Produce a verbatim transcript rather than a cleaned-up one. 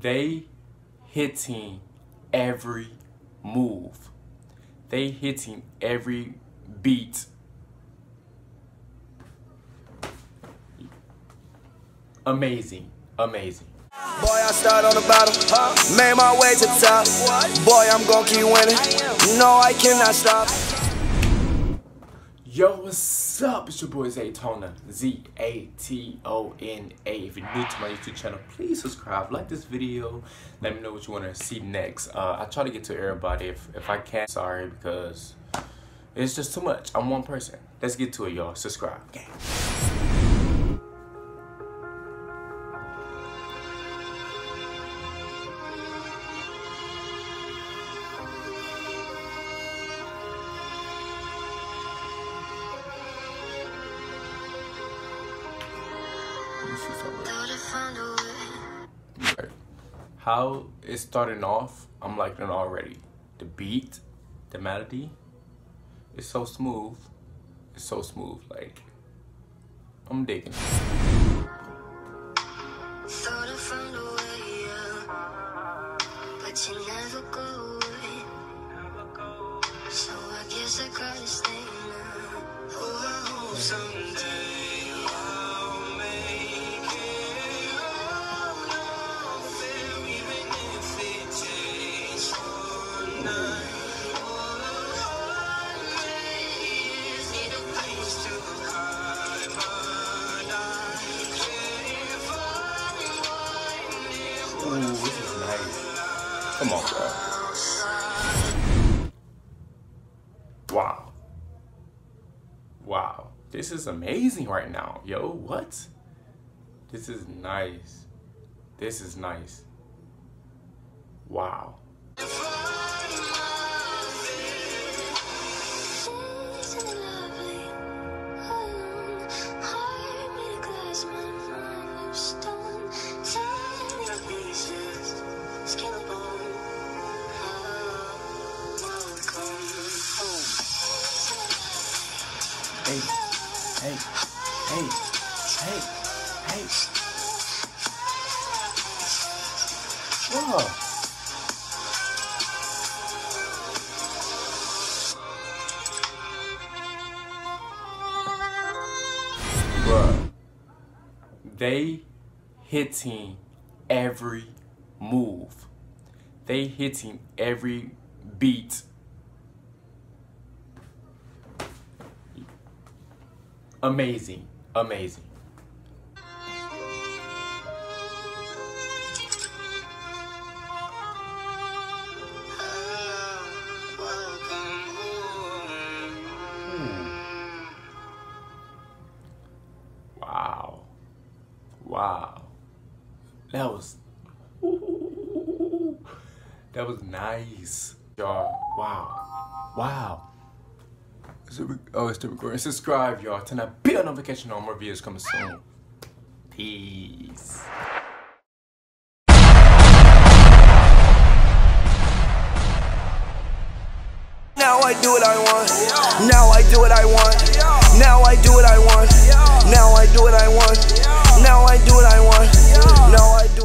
they hitting every move. They hitting every beat. Amazing, amazing. Boy, I start on the bottom, made my way to the top. Boy, I'm gonna keep winning. No, I cannot stop. Yo, what's up? It's your boy Zaytona, Z A T O N A. If you're new to my YouTube channel, please subscribe, like this video, let me know what you want to see next. Uh, I try to get to everybody if, if I can. Sorry, because it's just too much. I'm one person. Let's get to it, y'all. Subscribe. Okay. How it's starting off, I'm liking it already. The beat, the melody, it's so smooth. It's so smooth, like, I'm digging. Ooh, this is nice. Come on, bro. Wow. Wow. This is amazing right now. Yo, what? This is nice. This is nice. Wow. Hey, hey, hey, hey, hey. Whoa. Bruh. They hitting every move. They hitting every beat. Amazing, amazing. Hmm. Wow, wow. That was, ooh, that was nice, y'all. Wow, wow. Oh, it's still recording. Subscribe, y'all. Turn that bell notification on. More videos coming soon. Peace. Now I do what I want. Now I do what I want. Now I do what I want. Now I do what I want. Now I do what I want. Now I.